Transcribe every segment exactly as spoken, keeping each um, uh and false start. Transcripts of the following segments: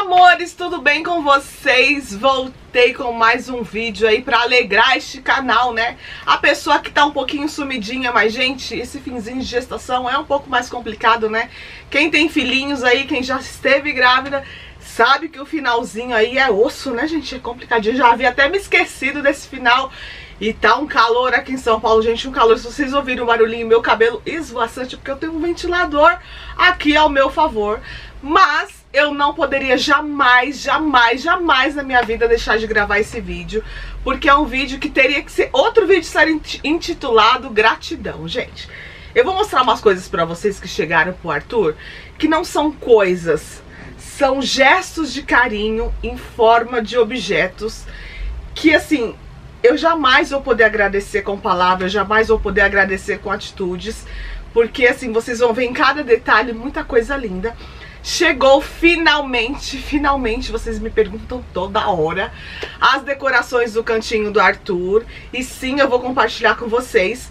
amores, tudo bem com vocês? Voltei com mais um vídeo aí pra alegrar este canal, né? A pessoa que tá um pouquinho sumidinha, mas gente, esse finzinho de gestação é um pouco mais complicado, né? Quem tem filhinhos aí, quem já esteve grávida, sabe que o finalzinho aí é osso, né gente? É complicadinho, já havia até me esquecido desse final. E tá um calor aqui em São Paulo, gente, um calor. Se vocês ouviram o barulhinho, meu cabelo esvoaçante, porque eu tenho um ventilador aqui ao meu favor. Mas eu não poderia jamais, jamais, jamais na minha vida deixar de gravar esse vídeo, porque é um vídeo que teria que ser outro vídeo ser intitulado Gratidão, gente. Eu vou mostrar umas coisas pra vocês que chegaram pro Arthur, que não são coisas, são gestos de carinho em forma de objetos que, assim, eu jamais vou poder agradecer com palavras, jamais vou poder agradecer com atitudes, porque assim, vocês vão ver em cada detalhe muita coisa linda. Chegou finalmente, finalmente, vocês me perguntam toda hora, as decorações do cantinho do Arthur. E sim, eu vou compartilhar com vocês.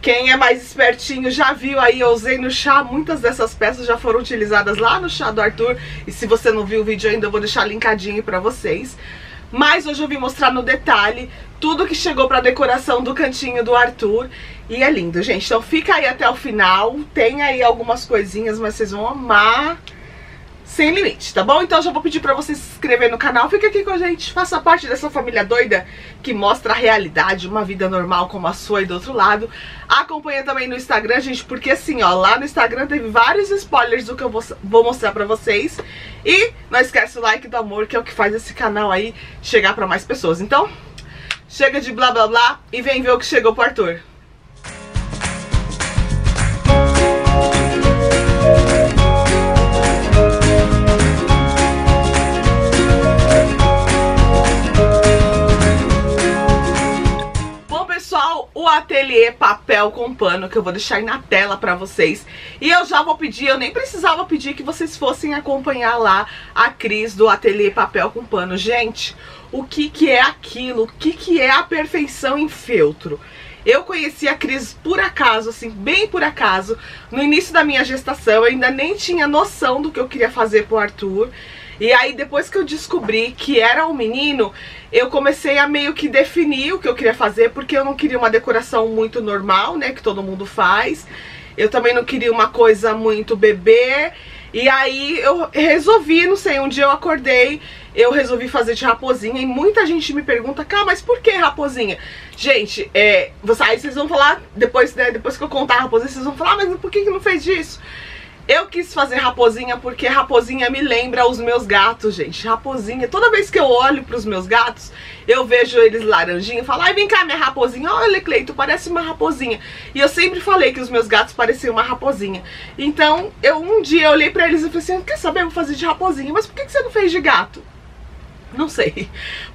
Quem é mais espertinho já viu aí, eu usei no chá, muitas dessas peças já foram utilizadas lá no chá do Arthur. E se você não viu o vídeo ainda, eu vou deixar linkadinho pra vocês. Mas hoje eu vim mostrar no detalhe tudo que chegou pra decoração do cantinho do Arthur. E é lindo, gente. Então fica aí até o final. Tem aí algumas coisinhas, mas vocês vão amar sem limite, tá bom? Então já vou pedir pra vocês se inscrever no canal. Fica aqui com a gente. Faça parte dessa família doida que mostra a realidade, uma vida normal como a sua e do outro lado. Acompanha também no Instagram, gente, porque assim, ó, lá no Instagram teve vários spoilers do que eu vou mostrar pra vocês. E não esquece o like do amor, que é o que faz esse canal aí chegar pra mais pessoas. Então, chega de blá blá blá e vem ver o que chegou pro Arthur. O Ateliê Papel com Pano, que eu vou deixar aí na tela pra vocês. E eu já vou pedir, eu nem precisava pedir que vocês fossem acompanhar lá a Cris do Ateliê Papel com Pano. Gente, o que que é aquilo? O que que é a perfeição em feltro? Eu conheci a Cris por acaso, assim, bem por acaso, no início da minha gestação. Eu ainda nem tinha noção do que eu queria fazer pro Arthur. E aí depois que eu descobri que era um menino, eu comecei a meio que definir o que eu queria fazer, porque eu não queria uma decoração muito normal, né, que todo mundo faz. Eu também não queria uma coisa muito bebê. E aí eu resolvi, não sei, um dia eu acordei, eu resolvi fazer de raposinha. E muita gente me pergunta, cara, mas por que raposinha? Gente, é, aí vocês vão falar, depois, né, depois que eu contar a raposinha, vocês vão falar, ah, mas por que que não fez disso? Eu quis fazer raposinha porque raposinha me lembra os meus gatos, gente. Raposinha, toda vez que eu olho pros meus gatos, eu vejo eles laranjinha e falo, ai, vem cá, minha raposinha. Olha, Cleito, parece uma raposinha. E eu sempre falei que os meus gatos pareciam uma raposinha. Então, eu um dia eu olhei pra eles e falei assim, quer saber, eu vou fazer de raposinha. Mas por que você não fez de gato? Não sei.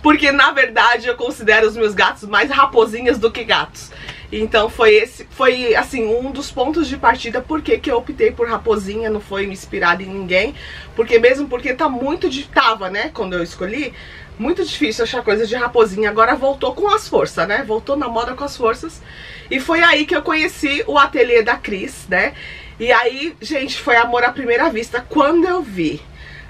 Porque, na verdade, eu considero os meus gatos mais raposinhas do que gatos. Então foi esse, foi assim, um dos pontos de partida porque que eu optei por raposinha, não foi inspirada em ninguém, porque mesmo porque tá muito de, tava, né, quando eu escolhi, muito difícil achar coisa de raposinha, agora voltou com as forças, né, voltou na moda com as forças, e foi aí que eu conheci o ateliê da Cris, né, e aí, gente, foi amor à primeira vista, quando eu vi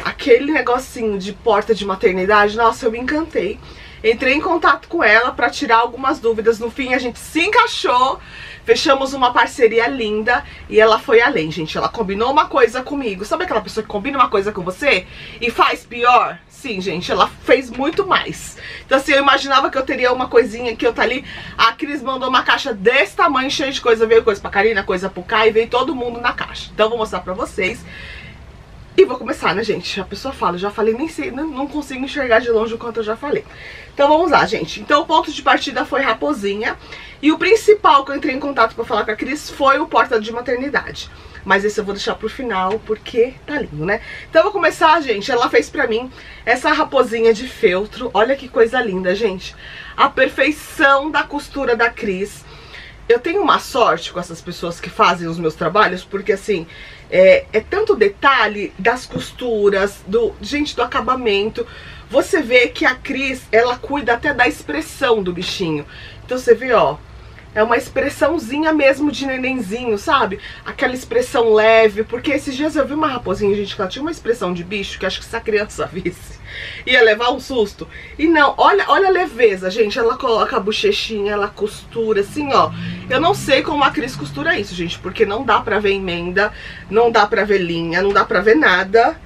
aquele negocinho de porta de maternidade, nossa, eu me encantei. Entrei em contato com ela para tirar algumas dúvidas. No fim, a gente se encaixou, fechamos uma parceria linda e ela foi além, gente. Ela combinou uma coisa comigo. Sabe aquela pessoa que combina uma coisa com você e faz pior? Sim, gente, ela fez muito mais. Então, assim, eu imaginava que eu teria uma coisinha que eu tá ali. A Cris mandou uma caixa desse tamanho, cheia de coisa. Veio coisa pra Karina, coisa pro Kai, veio todo mundo na caixa. Então, vou mostrar pra vocês. E vou começar, né, gente? A pessoa fala, eu já falei, nem sei, não consigo enxergar de longe o quanto eu já falei. Então vamos lá, gente. Então o ponto de partida foi raposinha. E o principal que eu entrei em contato pra falar com a Cris foi o porta de maternidade. Mas esse eu vou deixar pro final, porque tá lindo, né? Então eu vou começar, gente. Ela fez pra mim essa raposinha de feltro. Olha que coisa linda, gente. A perfeição da costura da Cris. Eu tenho uma sorte com essas pessoas que fazem os meus trabalhos, porque assim, é, é tanto detalhe das costuras, do, gente, do acabamento. Você vê que a Cris, ela cuida até da expressão do bichinho. Então você vê, ó, É uma expressãozinha mesmo de nenenzinho, sabe? Aquela expressão leve, porque esses dias eu vi uma raposinha, gente, que ela tinha uma expressão de bicho, que acho que se a criança visse, ia levar um susto. E não, olha, olha a leveza, gente, ela coloca a bochechinha, ela costura, assim, ó. Eu não sei como a Cris costura isso, gente, porque não dá pra ver emenda, não dá pra ver linha, não dá pra ver nada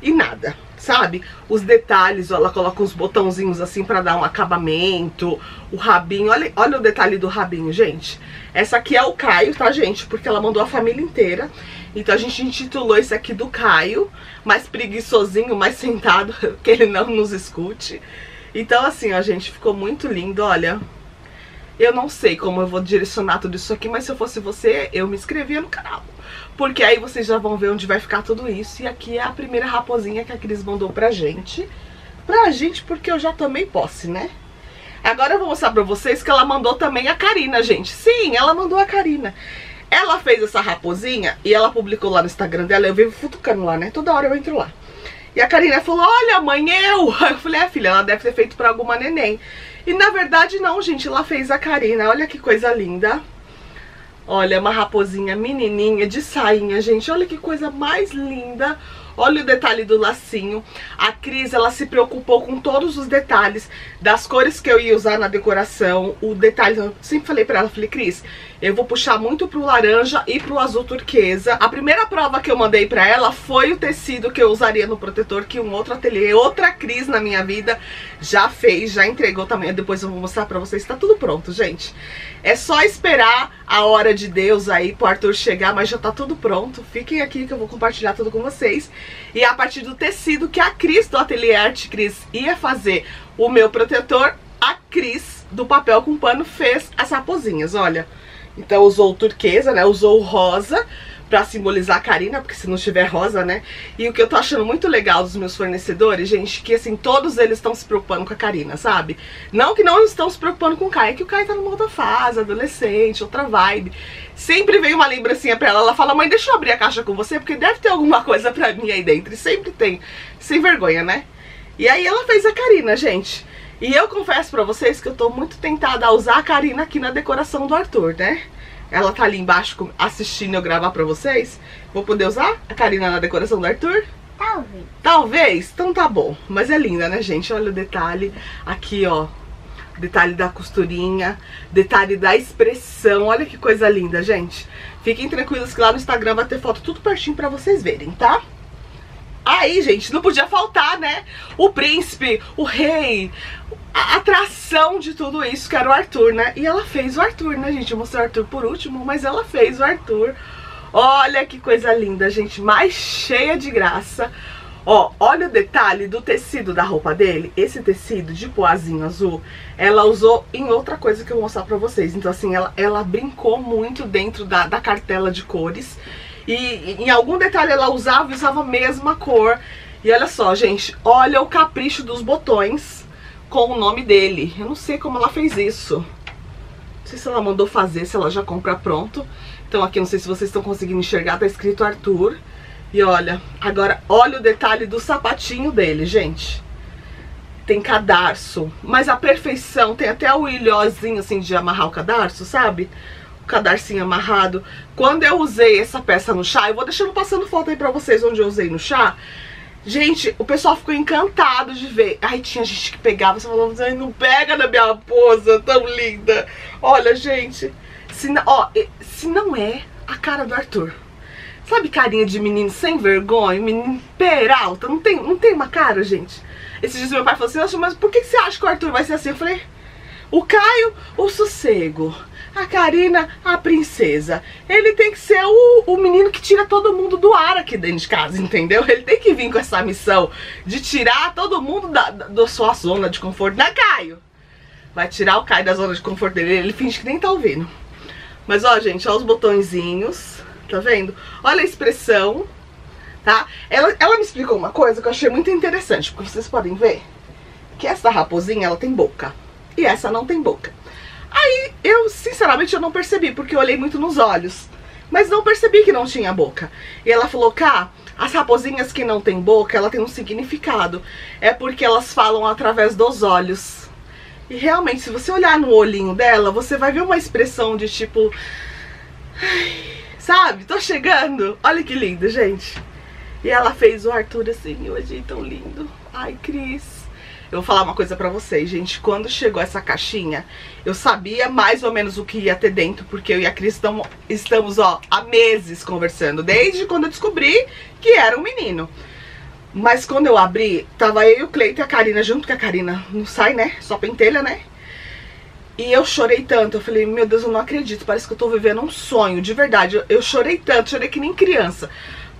e nada. Sabe? Os detalhes, ó, ela coloca uns botãozinhos assim pra dar um acabamento. O rabinho, olha, olha o detalhe do rabinho, gente. Essa aqui é o Caio, tá, gente? Porque ela mandou a família inteira. Então a gente intitulou esse aqui do Caio, mais preguiçosinho, mais sentado, que ele não nos escute. Então assim, ó, gente, ficou muito lindo, olha. Eu não sei como eu vou direcionar tudo isso aqui, mas se eu fosse você, eu me inscrevia no canal. Porque aí vocês já vão ver onde vai ficar tudo isso. E aqui é a primeira raposinha que a Cris mandou pra gente. Pra gente, porque eu já tomei posse, né? Agora eu vou mostrar pra vocês que ela mandou também a Karina, gente. Sim, ela mandou a Karina. Ela fez essa raposinha e ela publicou lá no Instagram dela. Eu vivo futucando lá, né? Toda hora eu entro lá. E a Karina falou, olha mãe, eu! Eu falei, é filha, ela deve ter feito pra alguma neném. E na verdade não, gente, ela fez a Karina. Olha que coisa linda. Olha, uma raposinha menininha de sainha, gente. Olha que coisa mais linda. Olha o detalhe do lacinho. A Cris, ela se preocupou com todos os detalhes das cores que eu ia usar na decoração. O detalhe, eu sempre falei pra ela, falei, Cris, eu vou puxar muito pro laranja e pro azul turquesa. A primeira prova que eu mandei pra ela foi o tecido que eu usaria no protetor, que um outro ateliê, outra Cris na minha vida, já fez, já entregou também. Depois eu vou mostrar pra vocês, tá tudo pronto, gente. É só esperar a hora de Deus aí pro Arthur chegar, mas já tá tudo pronto. Fiquem aqui que eu vou compartilhar tudo com vocês. E a partir do tecido que a Cris do Ateliê Arte Cris ia fazer o meu protetor, a Cris do Papel com Pano fez as raposinhas, olha. Então usou o turquesa, né? Usou o rosa pra simbolizar a Karina, porque se não tiver rosa, né? E o que eu tô achando muito legal dos meus fornecedores, gente, que assim, todos eles estão se preocupando com a Karina, sabe? Não que não estão se preocupando com o Kai, é que o Kai tá numa outra fase, adolescente, outra vibe. Sempre vem uma lembrancinha pra ela, ela fala, mãe, deixa eu abrir a caixa com você, porque deve ter alguma coisa pra mim aí dentro. E sempre tem, sem vergonha, né? E aí ela fez a Karina, gente. E eu confesso pra vocês que eu tô muito tentada a usar a Karina aqui na decoração do Arthur, né? Ela tá ali embaixo assistindo eu gravar pra vocês. Vou poder usar a Karina na decoração do Arthur? Talvez. Talvez? Então tá bom. Mas é linda, né, gente? Olha o detalhe. Aqui, ó. Detalhe da costurinha. Detalhe da expressão. Olha que coisa linda, gente. Fiquem tranquilos que lá no Instagram vai ter foto tudo pertinho pra vocês verem, tá? Aí, gente, não podia faltar, né? O príncipe, o rei... A atração de tudo isso que era o Arthur, né? E ela fez o Arthur, né, gente? Eu mostrei o Arthur por último, mas ela fez o Arthur. Olha que coisa linda, gente. Mais cheia de graça. Ó, olha o detalhe do tecido da roupa dele. Esse tecido de poazinho azul, ela usou em outra coisa que eu vou mostrar pra vocês. Então, assim, ela, ela brincou muito dentro da, da cartela de cores. E em algum detalhe ela usava e usava a mesma cor. E olha só, gente, olha o capricho dos botões com o nome dele. Eu não sei como ela fez isso. Não sei se ela mandou fazer, se ela já compra pronto. Então aqui, não sei se vocês estão conseguindo enxergar, tá escrito Arthur. E olha, agora olha o detalhe do sapatinho dele, gente. Tem cadarço, mas a perfeição, tem até o ilhozinho assim de amarrar o cadarço, sabe? O cadarcinho amarrado. Quando eu usei essa peça no chá, eu vou deixando passando foto aí pra vocês onde eu usei no chá. Gente, o pessoal ficou encantado de ver. Ai, tinha gente que pegava, você falava, ai, não pega na minha raposa, tão linda. Olha, gente, se não, ó, se não é a cara do Arthur. Sabe carinha de menino sem vergonha, menino peralta, não tem, não tem uma cara, gente? Esses dias meu pai falou assim, mas por que você acha que o Arthur vai ser assim? Eu falei, o Caio, o sossego. A Karina, a princesa. Ele tem que ser o, o menino que tira todo mundo do ar aqui dentro de casa, entendeu? Ele tem que vir com essa missão de tirar todo mundo da, da, da sua zona de conforto, né, Caio? Vai tirar o Caio da zona de conforto dele, ele finge que nem tá ouvindo. Mas, ó, gente, ó os botõezinhos, tá vendo? Olha a expressão, tá? Ela, ela me explicou uma coisa que eu achei muito interessante, porque vocês podem ver que essa raposinha, ela tem boca. E essa não tem boca. Aí, eu, sinceramente, eu não percebi, porque eu olhei muito nos olhos. Mas não percebi que não tinha boca. E ela falou, Cá, as raposinhas que não tem boca, ela tem um significado. É porque elas falam através dos olhos. E realmente, se você olhar no olhinho dela, você vai ver uma expressão de tipo... Ai, sabe? Tô chegando! Olha que lindo, gente! E ela fez o Arthur assim, eu achei tão lindo. Ai, Cris! Eu vou falar uma coisa pra vocês, gente. Quando chegou essa caixinha, eu sabia mais ou menos o que ia ter dentro, porque eu e a Cris tamo, estamos, ó, há meses conversando, desde quando eu descobri que era um menino. Mas quando eu abri, tava eu e o Cleito e a Karina junto, que a Karina não sai, né? Só pentelha, né? E eu chorei tanto, eu falei, meu Deus, eu não acredito, parece que eu tô vivendo um sonho, de verdade. Eu, eu chorei tanto, chorei que nem criança,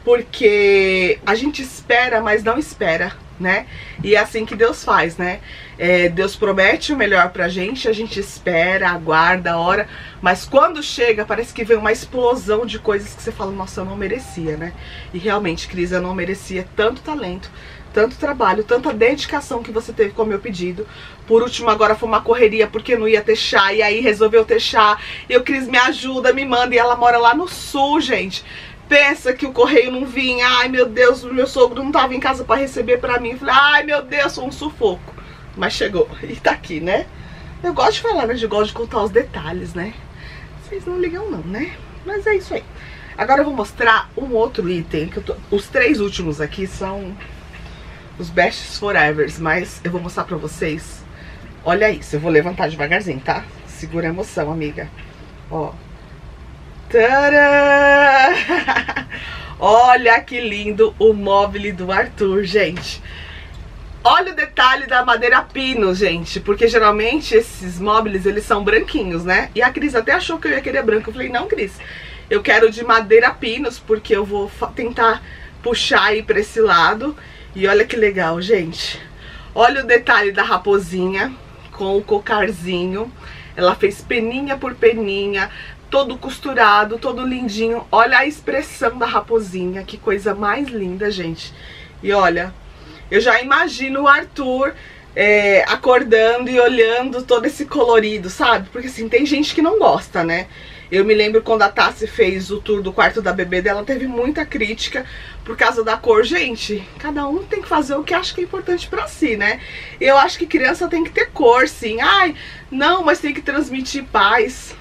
porque a gente espera, mas não espera, né? E é assim que Deus faz, né? É, Deus promete o melhor pra gente, a gente espera, aguarda a hora, mas quando chega parece que vem uma explosão de coisas que você fala, nossa, eu não merecia, né? E realmente, Cris, eu não merecia tanto talento, tanto trabalho, tanta dedicação que você teve com o meu pedido. Por último, agora foi uma correria porque não ia ter chá, e aí resolveu ter chá. E o Cris me ajuda, me manda, e ela mora lá no sul, gente. Pensa que o correio não vinha, ai meu Deus, o meu sogro não tava em casa pra receber pra mim. Falei, ai meu Deus, foi um sufoco. Mas chegou, e tá aqui, né? Eu gosto de falar, né? Eu gosto de contar os detalhes, né? Vocês não ligam não, né? Mas é isso aí. Agora eu vou mostrar um outro item, que eu tô... os três últimos aqui são os best forevers, mas eu vou mostrar pra vocês. Olha isso, eu vou levantar devagarzinho, tá? Segura a emoção, amiga. Ó. Tcharam! Olha que lindo o móvel do Arthur, gente. Olha o detalhe da madeira pino, gente, porque geralmente esses móveis, eles são branquinhos, né? E a Cris até achou que eu ia querer branco. Eu falei, não, Cris, eu quero de madeira pinos, porque eu vou tentar puxar aí pra esse lado. E olha que legal, gente. Olha o detalhe da raposinha com o cocarzinho. Ela fez peninha por peninha, todo costurado, todo lindinho. Olha a expressão da raposinha, que coisa mais linda, gente. E olha, eu já imagino o Arthur é, acordando e olhando todo esse colorido, sabe? Porque assim, tem gente que não gosta, né? Eu me lembro quando a Tassi fez o tour do quarto da bebê dela, teve muita crítica por causa da cor. Gente, cada um tem que fazer o que acha que é importante pra si, né? Eu acho que criança tem que ter cor, sim. Ai, não, mas tem que transmitir paz.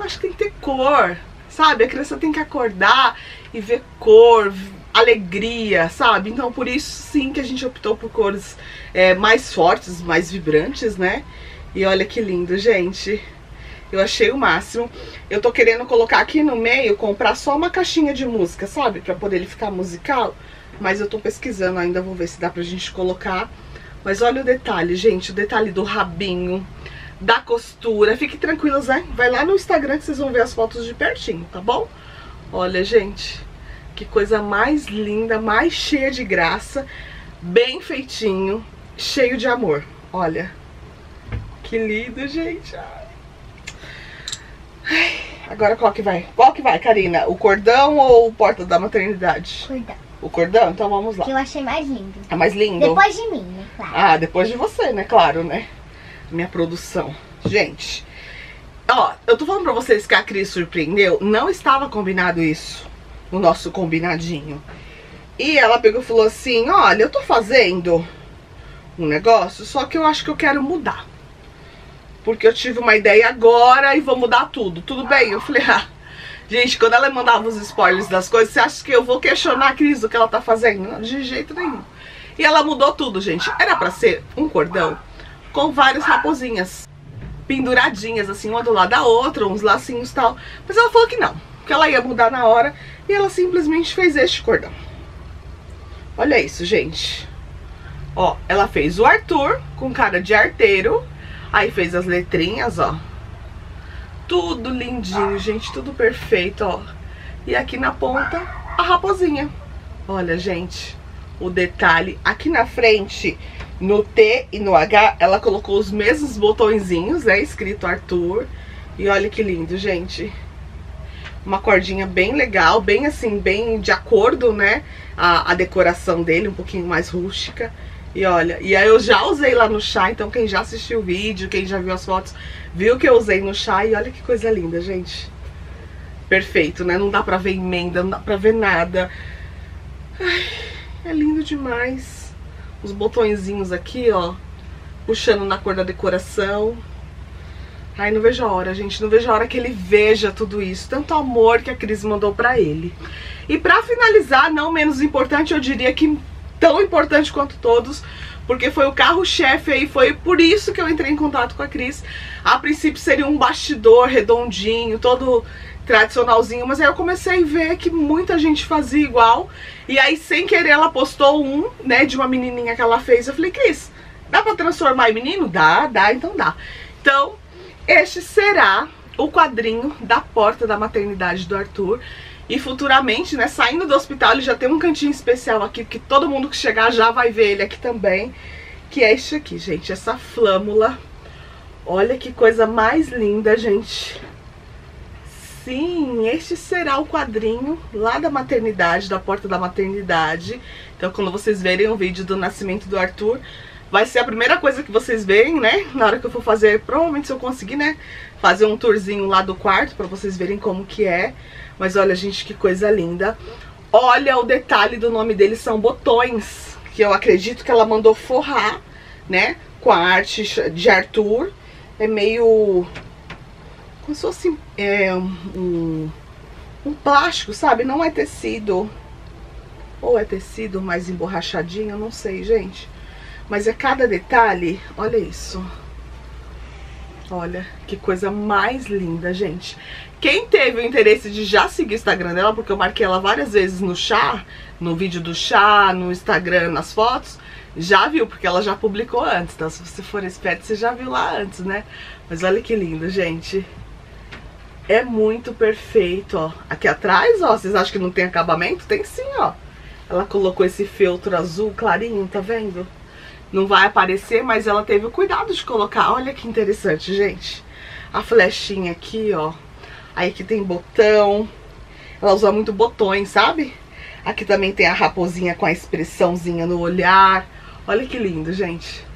Acho que tem que ter cor, sabe? A criança tem que acordar e ver cor, alegria, sabe? Então por isso sim que a gente optou por cores é, mais fortes, mais vibrantes, né? E olha que lindo, gente. Eu achei o máximo. Eu tô querendo colocar aqui no meio, comprar só uma caixinha de música, sabe? Pra poder ele ficar musical. Mas eu tô pesquisando ainda, vou ver se dá pra gente colocar. Mas olha o detalhe, gente. O detalhe do rabinho, da costura. Fiquem tranquilos, né? Vai lá no Instagram que vocês vão ver as fotos de pertinho, tá bom? Olha, gente, que coisa mais linda, mais cheia de graça. Bem feitinho, cheio de amor. Olha, que lindo, gente. Ai. Ai, agora qual que vai? Qual que vai, Karina? O cordão ou o porta da maternidade? Cordão. O cordão? Então vamos lá. Que eu achei mais lindo. É mais lindo? Depois de mim, né? Claro. Ah, depois de você, né? Claro, né? Minha produção. Gente, ó, eu tô falando pra vocês que a Cris surpreendeu. Não estava combinado isso no nosso combinadinho. E ela pegou e falou assim, olha, eu tô fazendo um negócio, só que eu acho que eu quero mudar, porque eu tive uma ideia agora e vou mudar tudo. Tudo bem? Eu falei, ah, gente, quando ela mandava os spoilers das coisas, você acha que eu vou questionar a Cris do que ela tá fazendo? Não, de jeito nenhum. E ela mudou tudo, gente. Era pra ser um cordão com várias raposinhas penduradinhas, assim, uma do lado da outra, uns lacinhos e tal. Mas ela falou que não, que ela ia mudar na hora, e ela simplesmente fez este cordão. Olha isso, gente. Ó, ela fez o Arthur com cara de arteiro. Aí fez as letrinhas, ó. Tudo lindinho, gente, tudo perfeito, ó. E aqui na ponta, a raposinha. Olha, gente, o detalhe. Aqui na frente, no T e no H, ela colocou os mesmos botõezinhos, né? Escrito Arthur. E olha que lindo, gente. Uma cordinha bem legal, bem assim, bem de acordo, né? A, a decoração dele, um pouquinho mais rústica. E olha, e aí eu já usei lá no chá, então quem já assistiu o vídeo, quem já viu as fotos, viu que eu usei no chá. E olha que coisa linda, gente. Perfeito, né? Não dá pra ver emenda, não dá pra ver nada. Ai, é lindo demais. Os botõezinhos aqui, ó, puxando na cor da decoração. Ai, não vejo a hora, gente. Não vejo a hora que ele veja tudo isso. Tanto amor que a Cris mandou pra ele. E pra finalizar, não menos importante, eu diria que tão importante quanto todos, porque foi o carro-chefe aí, foi por isso que eu entrei em contato com a Cris. A princípio seria um bastidor redondinho, todo tradicionalzinho, mas aí eu comecei a ver que muita gente fazia igual. E aí, sem querer, ela postou um, né, de uma menininha que ela fez. Eu falei, Cris, dá pra transformar em menino? Dá, dá, então dá. Então, este será o quadrinho da porta da maternidade do Arthur. E futuramente, né, saindo do hospital, ele já tem um cantinho especial aqui, porque todo mundo que chegar já vai ver ele aqui também. Que é este aqui, gente, essa flâmula. Olha que coisa mais linda, gente. Sim, este será o quadrinho lá da maternidade, da porta da maternidade. Então, quando vocês verem o vídeo do nascimento do Arthur, vai ser a primeira coisa que vocês veem, né? Na hora que eu for fazer, provavelmente se eu conseguir, né, fazer um tourzinho lá do quarto pra vocês verem como que é. Mas olha, gente, que coisa linda. Olha o detalhe do nome dele, são botões, que eu acredito que ela mandou forrar, né, com a arte de Arthur. É meio... como se fosse é, um, um plástico, sabe? Não é tecido. Ou é tecido mais emborrachadinho, eu não sei, gente. Mas é cada detalhe, olha isso. Olha, que coisa mais linda, gente. Quem teve o interesse de já seguir o Instagram dela, porque eu marquei ela várias vezes no chá, no vídeo do chá, no Instagram, nas fotos, já viu, porque ela já publicou antes. Então, se você for esperto, você já viu lá antes, né? Mas olha que lindo, gente. É muito perfeito, ó. Aqui atrás, ó, vocês acham que não tem acabamento? Tem sim, ó. Ela colocou esse feltro azul clarinho, tá vendo? Não vai aparecer, mas ela teve o cuidado de colocar. Olha que interessante, gente. A flechinha aqui, ó. Aí aqui tem botão. Ela usa muito botões, sabe? Aqui também tem a raposinha com a expressãozinha no olhar. Olha que lindo, gente.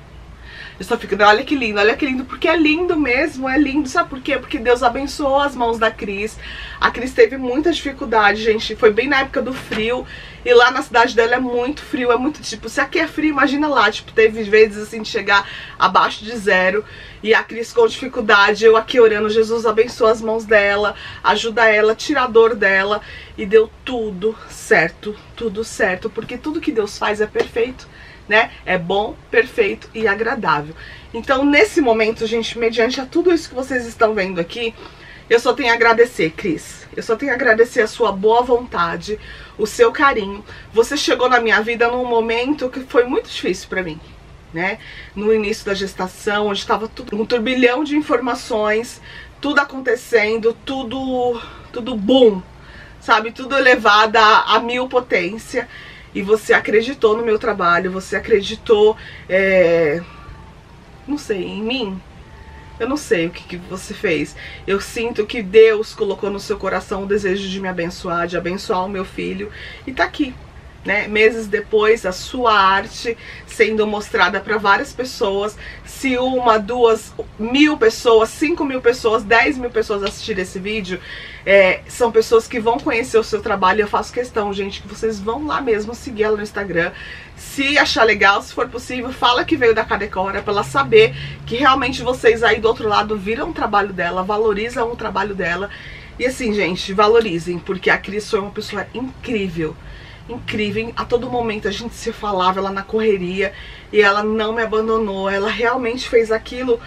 Eu só fico, olha que lindo, olha que lindo. Porque é lindo mesmo, é lindo. Sabe por quê? Porque Deus abençoou as mãos da Cris. A Cris teve muita dificuldade, gente. Foi bem na época do frio. E lá na cidade dela é muito frio, é muito tipo... se aqui é frio, imagina lá. Tipo, teve vezes assim de chegar abaixo de zero. E a Cris com dificuldade, eu aqui orando. Jesus abençoa as mãos dela, ajuda ela, tira a dor dela. E deu tudo certo, tudo certo. Porque tudo que Deus faz é perfeito, né? É bom, perfeito e agradável. Então, nesse momento, gente, mediante a tudo isso que vocês estão vendo aqui, eu só tenho a agradecer, Cris. Eu só tenho a agradecer a sua boa vontade, o seu carinho. Você chegou na minha vida num momento que foi muito difícil pra mim, né? No início da gestação, onde estava tudo, um turbilhão de informações, tudo acontecendo, tudo, tudo boom, sabe? Tudo elevado a, a mil potência. E você acreditou no meu trabalho, você acreditou, é... não sei, em mim. Eu não sei o que, que você fez. Eu sinto que Deus colocou no seu coração o desejo de me abençoar, de abençoar o meu filho. E tá aqui, né? Meses depois, a sua arte sendo mostrada para várias pessoas. Se uma, duas, mil pessoas, cinco mil pessoas, dez mil pessoas assistirem esse vídeo, é, são pessoas que vão conhecer o seu trabalho. E eu faço questão, gente, que vocês vão lá mesmo seguir ela no Instagram. Se achar legal, se for possível, fala que veio da Cadecora, pra ela saber que realmente vocês aí do outro lado viram o trabalho dela, valorizam o trabalho dela. E assim, gente, valorizem, porque a Cris foi uma pessoa incrível. Incrível, a todo momento a gente se falava, ela na correria, e ela não me abandonou, ela realmente fez aquilo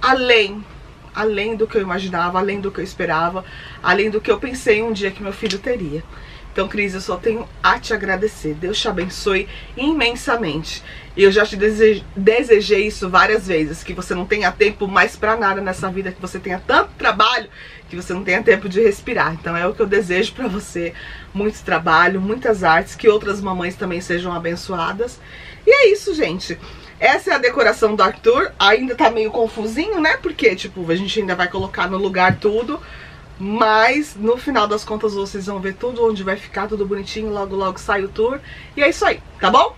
além, além do que eu imaginava, além do que eu esperava, além do que eu pensei um dia que meu filho teria. Então, Cris, eu só tenho a te agradecer. Deus te abençoe imensamente. E eu já te dese... desejei isso várias vezes, que você não tenha tempo mais pra nada nessa vida, que você tenha tanto trabalho, que você não tenha tempo de respirar. Então é o que eu desejo pra você. Muito trabalho, muitas artes, que outras mamães também sejam abençoadas. E é isso, gente. Essa é a decoração do Arthur. Ainda tá meio confusinho, né? Porque, tipo, a gente ainda vai colocar no lugar tudo. Mas no final das contas vocês vão ver tudo, onde vai ficar tudo bonitinho. Logo, logo sai o tour. E é isso aí, tá bom?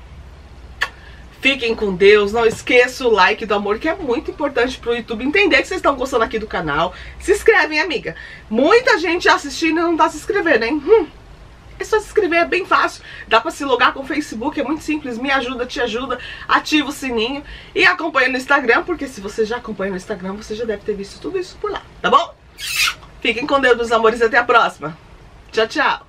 Fiquem com Deus. Não esqueça o like do amor, que é muito importante pro YouTube entender que vocês estão gostando aqui do canal. Se inscrevem, amiga. Muita gente assistindo e não tá se inscrevendo, hein? Hum. É só se inscrever, é bem fácil. Dá pra se logar com o Facebook, é muito simples. Me ajuda, te ajuda, ativa o sininho e acompanha no Instagram, porque se você já acompanha no Instagram, você já deve ter visto tudo isso por lá, tá bom? Fiquem com Deus, meus amores, e até a próxima. Tchau, tchau!